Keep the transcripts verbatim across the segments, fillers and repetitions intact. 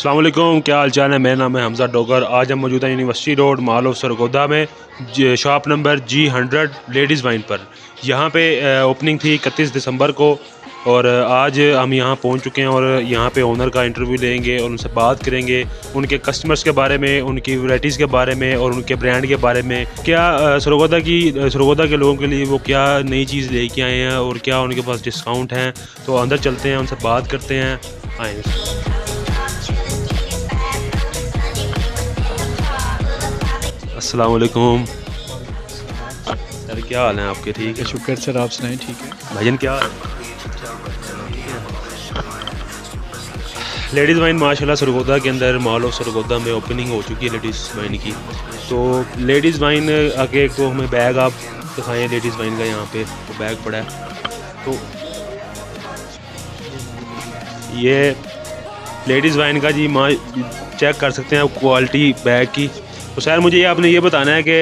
अस्सलाम वालेकुम, क्या हाल चाल है। मेरा नाम है हमज़ा डोगर। आज हम मौजूद हैं university road mall of Sargodha में, shop number G hundred ladies wine पर। यहाँ पे ओपनिंग थी इकतीस दिसंबर को और आज हम यहाँ पहुँच चुके हैं और यहाँ पे ओनर का इंटरव्यू लेंगे और उनसे बात करेंगे, उनके कस्टमर्स के बारे में, उनकी वैराइटीज़ के बारे में और उनके ब्रांड के बारे में। क्या सरगोधा की सरगोधा के लोगों के लिए वो क्या नई चीज़ लेके आए हैं और क्या उनके पास डिस्काउंट हैं। तो अंदर चलते हैं, उनसे बात करते हैं। आए अस्सलाम वालेकुम सर, क्या हाल है आपके। ठीक है, शुक्र सर, आप सुनाएं। ठीक है भाईजन, क्या हाल है। लेडीज़ वाइन माशाल्लाह सरगोधा के अंदर मॉल ऑफ सरगोधा में ओपनिंग हो चुकी है लेडीज़ वाइन की। तो लेडीज़ वाइन आगे को हमें बैग आप दिखाएं। लेडीज़ वाइन का यहाँ पे तो बैग पड़ा है, तो ये लेडीज़ वाइन का जी माँ चेक कर सकते हैं आप क्वालिटी बैग की। तो सर मुझे ये आपने ये बताना है कि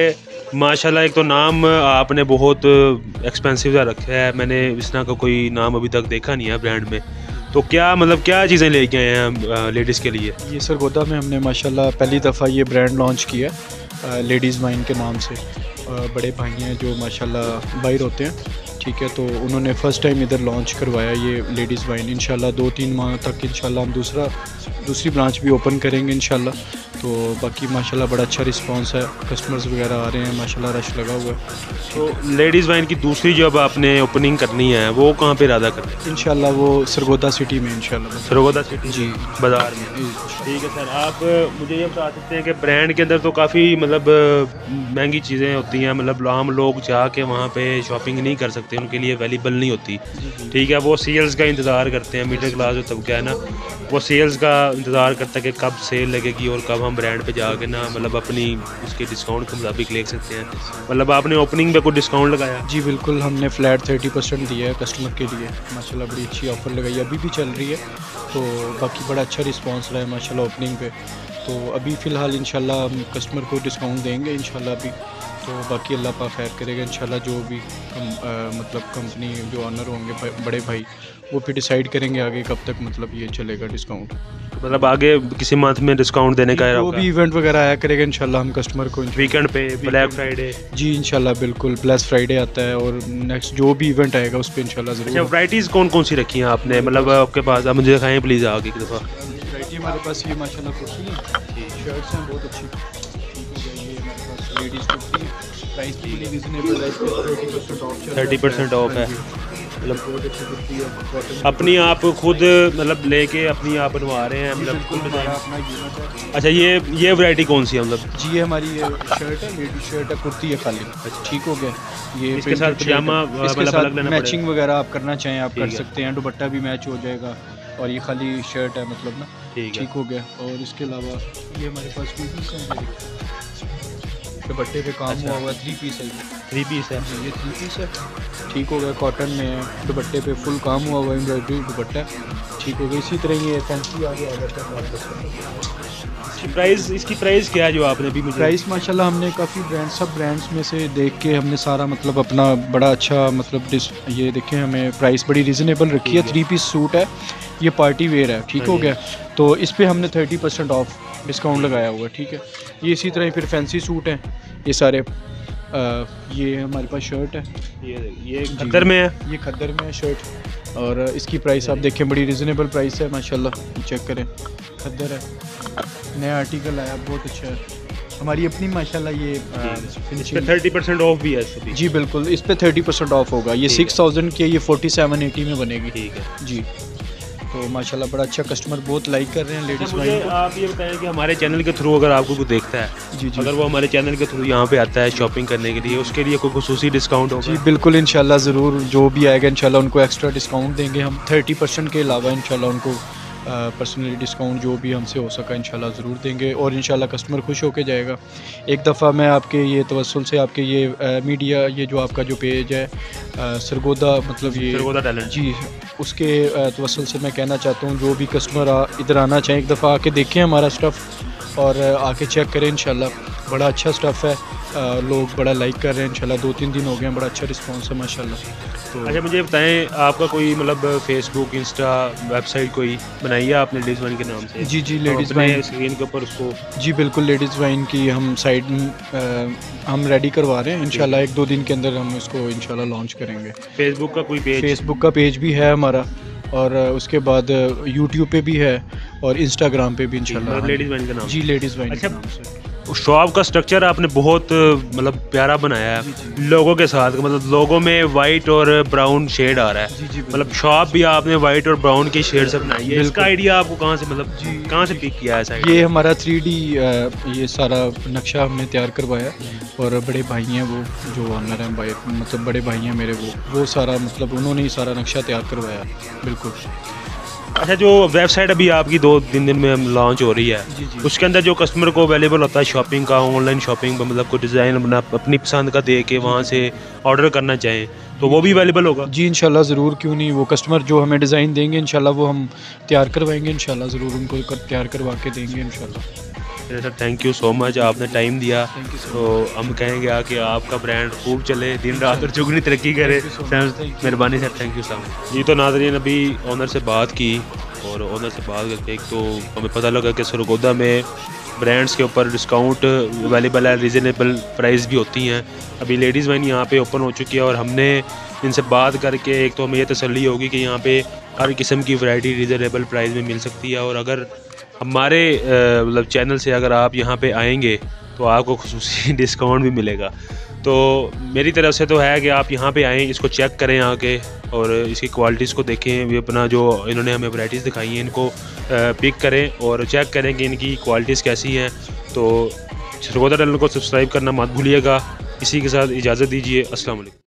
माशाल्लाह एक तो नाम आपने बहुत एक्सपेंसिव सा रखा है, मैंने इस तरह का कोई नाम अभी तक देखा नहीं है ब्रांड में। तो क्या मतलब क्या चीज़ें लेके आए हैं लेडीज़ के लिए। ये सरगोधा में हमने माशाल्लाह पहली दफ़ा ये ब्रांड लॉन्च किया लेडीज़ वाइन के नाम से। बड़े भाई हैं जो माशाल्लाह बाहर होते हैं, ठीक है, तो उन्होंने फ़र्स्ट टाइम इधर लॉन्च करवाया ये लेडीज़ वाइन। इंशाल्लाह दो तीन माह तक इंशाल्लाह हम दूसरा दूसरी ब्रांच भी ओपन करेंगे इंशाल्लाह। तो बाकी माशाल्लाह बड़ा अच्छा रिस्पांस है, कस्टमर्स वगैरह आ रहे हैं, माशाल्लाह रश लगा हुआ है। तो लेडीज़ वाइन की दूसरी जो अब आपने ओपनिंग करनी है वो कहाँ पे इरादा करते हैं। इंशाल्लाह वो सरगोधा सिटी में, इंशाल्लाह सरगोधा सिटी जी बाज़ार में। ठीक है सर, आप मुझे ये बता सकते हैं कि ब्रांड के अंदर तो काफ़ी मतलब महंगी चीज़ें होती हैं, मतलब आम लोग जाके वहाँ पर शॉपिंग नहीं कर सकते, उनके लिए अवेलेबल नहीं होती। ठीक है, वो सेल्स का इंतज़ार करते हैं, मिडिल क्लास जो तबका है ना वो सेल्स का इंतज़ार करता है कि कब सेल लगेगी और कब हम ब्रांड पे जाके ना मतलब अपनी उसके डिस्काउंट के मुताबिक ले सकते हैं। मतलब आपने ओपनिंग पे कोई डिस्काउंट लगाया। जी बिल्कुल, हमने फ्लैट थर्टी परसेंट दिया है कस्टमर के लिए, माशाल्लाह बड़ी अच्छी ऑफ़र लगाई, अभी भी चल रही है। तो बाकी बड़ा अच्छा रिस्पॉन्स रहा है माशाल्लाह ओपनिंग पे। तो अभी फ़िलहाल इंशाल्लाह हम कस्टमर को डिस्काउंट देंगे इंशाल्लाह अभी। तो बाकी अल्लाह पाक खैर करेगा इंशाल्लाह। जो भी कम, आ, मतलब कंपनी जो ऑनर होंगे बड़े भाई वो फिर डिसाइड करेंगे आगे कब तक मतलब ये चलेगा डिस्काउंट, मतलब आगे किसी मंथ में डिस्काउंट देने का वो भी इवेंट वगैरह आया करेगा इंशाल्लाह। हम कस्टमर को वीकेंड पे ब्लैक फ्राइडे जी इंशाल्लाह बिल्कुल ब्लैक फ्राइडे आता है और नेक्स्ट जो भी इवेंट आएगा उस पर इंशाल्लाह जरूर। अच्छा, वैराइटीज़ कौन कौन सी रखी हैं आपने, मतलब आपके पास आप मुझे दिखाएँ प्लीज़ आगे एक दफ़ा। वैराइटी हमारे पास ये माशाल्लाह कुर्ती शर्ट्स हैं बहुत अच्छी, लेडीज़ कुर्ती प्राइस भी रीजनेबल है, तीस परसेंट ऑफ है। मतलब अपनी आप खुद मतलब लेके अपनी आप बनवा रहे हैं मतलब। अच्छा, ये ये वैरायटी कौन सी है मतलब जी। ये हमारी ये शर्ट है, लेडी शर्ट है, कुर्ती है खाली। अच्छा ठीक हो गया, ये इसके साथ पजामा मतलब मैचिंग वगैरह आप करना चाहें आप कर सकते हैं, दुपट्टा भी मैच हो जाएगा। और ये खाली शर्ट है मतलब ना, ठीक हो गया। और इसके अलावा ये हमारे पास पीस है, दुपट्टे पे काम हुआ हुआ, थ्री पीस है थ्री पीस है ये थ्री पीस है ठीक हो गया। कॉटन में है, दुपट्टे पे फुल काम हुआ हुआ एम्ब्रॉयडरी दुपट्टा, ठीक हो गया। इसी तरह ये फैंसी आ गया है। प्राइस इसकी प्राइस क्या है जो आपने भी मुझे प्राइस माशाल्लाह हमने काफ़ी ब्रांड सब ब्रांड्स में से देख के हमने सारा मतलब अपना बड़ा अच्छा मतलब ये देखें, हमें प्राइस बड़ी रिजनेबल रखी है। थ्री पीस सूट है, ये पार्टी वेयर है, ठीक हो गया। तो इस पर हमने थर्टी परसेंट ऑफ डिस्काउंट लगाया हुआ है, ठीक है। ये इसी तरह फिर फैंसी सूट हैं ये सारे। आ, ये हमारे पास शर्ट है, ये ये खद्दर में है, ये खद्दर में है शर्ट। और इसकी प्राइस आप देखें बड़ी रिजनेबल प्राइस है माशाल्लाह, चेक करें। खद्दर है, नया आर्टिकल आया बहुत अच्छा है, हमारी अपनी माशाल्लाह। ये थर्टी परसेंट ऑफ भी है जी बिल्कुल, इस पर थर्टी परसेंट ऑफ होगा। ये सिक्स थाउजेंड की है, ये फोर्टी सेवन एटी में बनेगी, ठीक है जी। तो माशाल्लाह बड़ा अच्छा, कस्टमर बहुत लाइक कर रहे हैं लेडीज़ वाइन। आप ये बताएं कि हमारे चैनल के थ्रू अगर आपको कोई देखता है जी जी, अगर वो हमारे चैनल के थ्रू यहाँ पे आता है शॉपिंग करने के लिए, उसके लिए कोई खुसूसी डिस्काउंट होगा। जी बिल्कुल इंशाल्लाह ज़रूर, जो भी आएगा इंशाल्लाह उनको एक्स्ट्रा डिस्काउंट देंगे हम थर्टी परसेंट के अलावा। इंशाल्लाह उनको पर्सनली डिस्काउंट जो भी हमसे हो सका इंशाल्लाह ज़रूर देंगे और इंशाल्लाह कस्टमर खुश होकर जाएगा। एक दफ़ा मैं आपके ये तवस्सुल से आपके ये आ, मीडिया ये जो आपका जो पेज है आ, सरगोधा मतलब ये सरगोधा टैलेंट जी, उसके तवस्सुल से मैं कहना चाहता हूँ जो भी कस्टमर आ, इधर आना चाहें एक दफ़ा आके देखें हमारा स्टफ़ और आके चेक करें इंशाल्लाह, बड़ा अच्छा स्टफ़ है। लोग बड़ा लाइक कर रहे हैं। इंशाल्लाह दो तीन दिन हो गए हैं, बड़ा अच्छा रिस्पांस है माशाल्लाह। तो अच्छा मुझे बताएं, आपका कोई मतलब फेसबुक इंस्टा वेबसाइट कोई बनाई है आपने लेडीज़ वाइन के नाम से? जी जी लेडीज़ वाइन स्क्रीन के ऊपर उसको, जी बिल्कुल लेडीज़ वाइन की हम साइट हम रेडी करवा रहे हैं। इंशाल्लाह एक दो दिन के अंदर हम इसको इंशाल्लाह लॉन्च करेंगे। फेसबुक का कोई पेज? फेसबुक का पेज भी है हमारा और उसके बाद यूट्यूब पे भी है और इंस्टाग्राम पे भी इंशाल्लाह लेडीज़ वाइन के नाम। जी लेडीज़ वाइन। अच्छा शॉप का स्ट्रक्चर आपने बहुत मतलब प्यारा बनाया है लोगों के साथ, मतलब लोगों में वाइट और ब्राउन शेड आ रहा है। मतलब शॉप भी आपने वाइट और ब्राउन के शेड से बनाई है, इसका आइडिया आपको कहाँ से मतलब कहाँ से पिक किया है? ये हमारा थ्री डी ये सारा नक्शा हमने तैयार करवाया और बड़े भाई हैं वो जो ऑनर हैं, भाई मतलब बड़े भाई हैं मेरे, वो वो सारा मतलब उन्होंने ही सारा नक्शा तैयार करवाया बिल्कुल। अच्छा जो वेबसाइट अभी आपकी दो तीन दिन में लॉन्च हो रही है, जी जी। उसके अंदर जो कस्टमर को अवेलेबल होता है शॉपिंग का, ऑनलाइन शॉपिंग पर मतलब कोई डिज़ाइन बना अपनी पसंद का दे के वहाँ से ऑर्डर करना चाहें तो वो भी अवेलेबल होगा? जी इंशाल्लाह ज़रूर, क्यों नहीं। वो कस्टमर जो हमें डिज़ाइन देंगे इंशाल्लाह वो हम तैयार करवाएंगे, इंशाल्लाह ज़रूर उनको तैयार करवा के देंगे इंशाल्लाह। Sir thank you so much, आपने टाइम दिया तो हम कहेंगे कि आपका ब्रांड खूब चले, दिन रात और चौगुनी तरक्की करे। मेहरबानी sir, thank you so much जी। तो नाज़रीन अभी ओनर से बात की और ओनर से बात करके एक तो हमें पता लगा कि सरगोधा में ब्रांड्स के ऊपर डिस्काउंट अवेलेबल है, रिजनेबल प्राइस भी होती हैं। अभी लेडीज़ वाइन यहाँ पे ओपन हो चुकी है और हमने इनसे बात करके एक तो हमें यह तसल्ली होगी कि यहाँ पे हर किस्म की वैरायटी रिजनेबल प्राइस में मिल सकती है। और अगर हमारे मतलब चैनल से अगर आप यहाँ पे आएंगे तो आपको खुसूसी डिस्काउंट भी मिलेगा। तो मेरी तरफ़ से तो है कि आप यहाँ पे आएँ, इसको चेक करें आके और इसकी क्वालिटीज़ को देखें, भी अपना जो इन्होंने हमें वैराइटीज़ दिखाई हैं इनको पिक करें और चेक करें कि इनकी क्वालिटीज़ कैसी हैं। तो सरगोधा चैनल को सब्सक्राइब करना मत भूलिएगा। इसी के साथ इजाज़त दीजिए, अस्सलाम वालेकुम।